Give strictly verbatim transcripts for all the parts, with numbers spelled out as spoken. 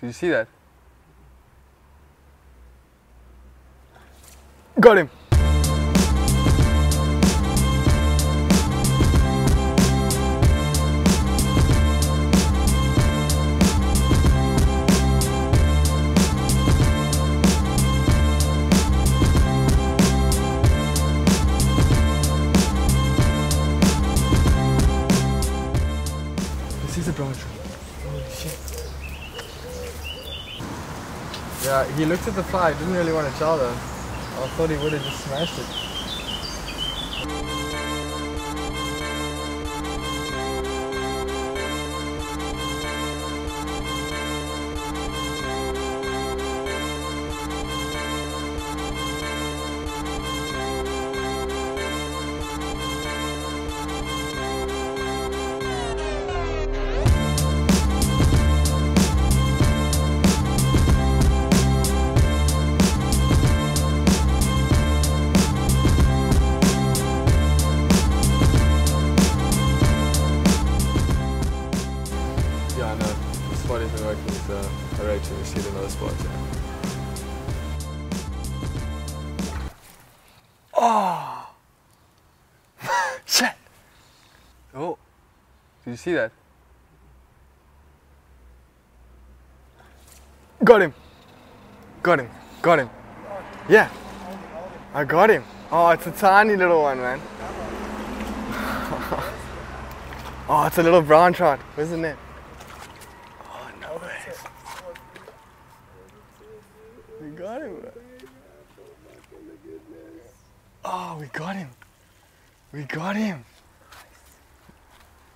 Did you see that? Got him. Yeah, he looked at the fly, didn't really want to chow though. I thought he would have just smashed it. Isn't working, so I reckon we should another spot. Yeah. Oh! Shit! Oh! Did you see that? Got him! Got him! Got him! Yeah! I got him! Oh, it's a tiny little one, man. Oh, it's a little brown trout, isn't it? We got him, bro. Oh, we got him. We got him.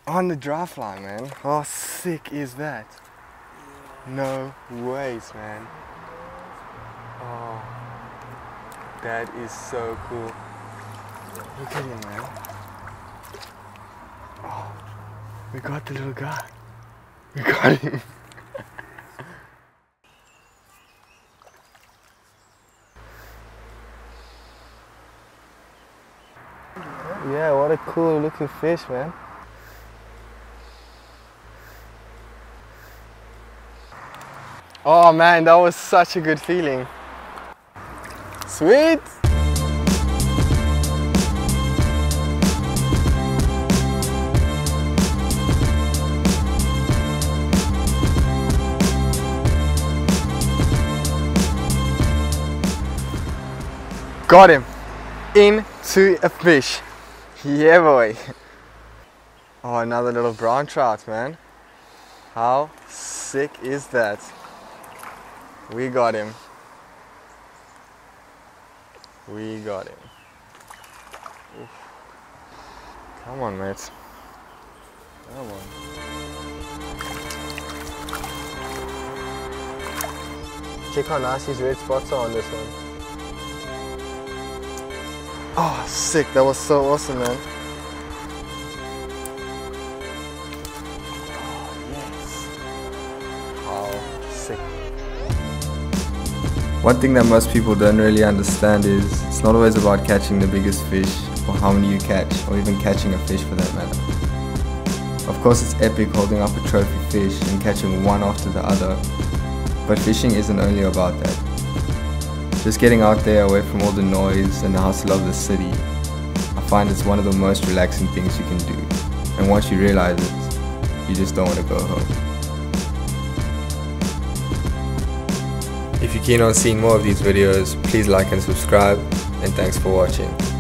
On the dry fly, man. How sick is that? No ways, man. Oh, that is so cool. Look at him, man. Oh, we got the little guy. We got him. Yeah, what a cool looking fish, man. Oh man, that was such a good feeling. Sweet! Got him! Into a fish. Yeah, boy. Oh, another little brown trout, man. How sick is that? We got him. We got him. Oof. Come on, mate. Come on. Check how nice these red spots are on this one. Oh, sick. That was so awesome, man. Oh, yes. How sick. One thing that most people don't really understand is it's not always about catching the biggest fish or how many you catch or even catching a fish for that matter. Of course, it's epic holding up a trophy fish and catching one after the other, but fishing isn't only about that. Just getting out there away from all the noise and the hustle of the city, I find it's one of the most relaxing things you can do. And once you realize it, you just don't want to go home. If you're keen on seeing more of these videos, please like and subscribe, and thanks for watching.